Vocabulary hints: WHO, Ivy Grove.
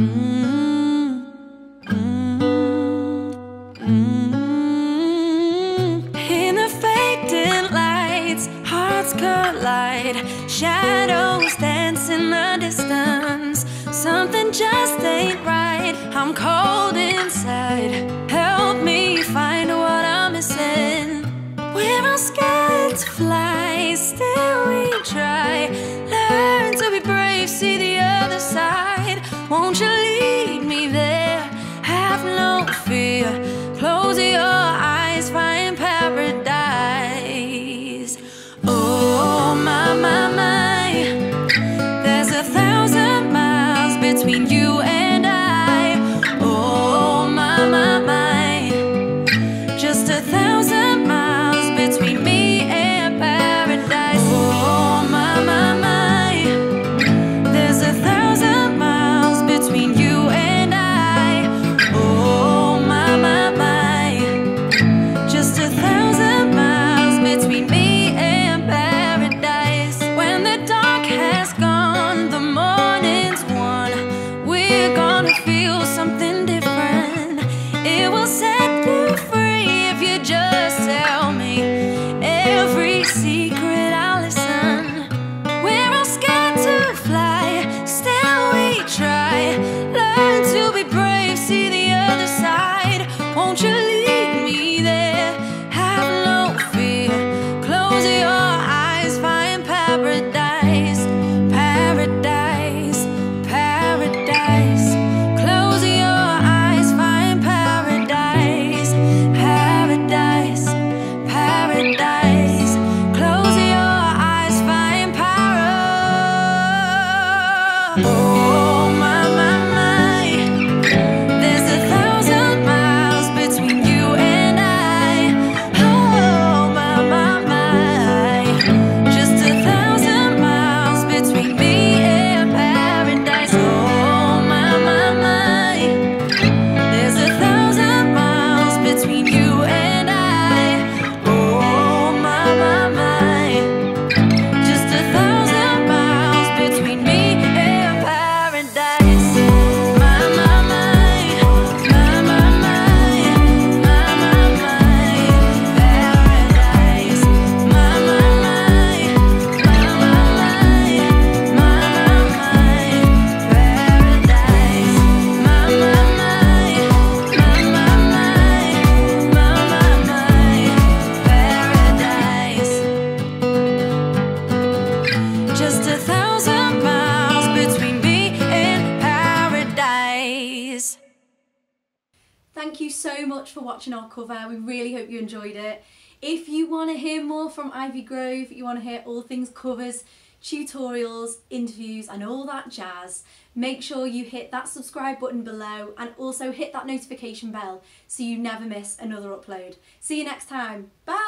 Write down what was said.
In the fading lights, hearts collide. Shadows dance in the distance. Something just ain't right. I'm cold inside. Help me find what I'm missing. We're all scared to fly, still we try. Learn to be brave, see the other side. Won't you lead me there? Have no fear. Close your eyes, find paradise. Oh, my, my, my. There's 1,000 miles between you and Thank you so much for watching our cover. We really hope you enjoyed it. If you want to hear more from Ivy Grove, you want to hear all things covers, tutorials, interviews and all that jazz, make sure you hit that subscribe button below and also hit that notification bell so you never miss another upload. See you next time. Bye!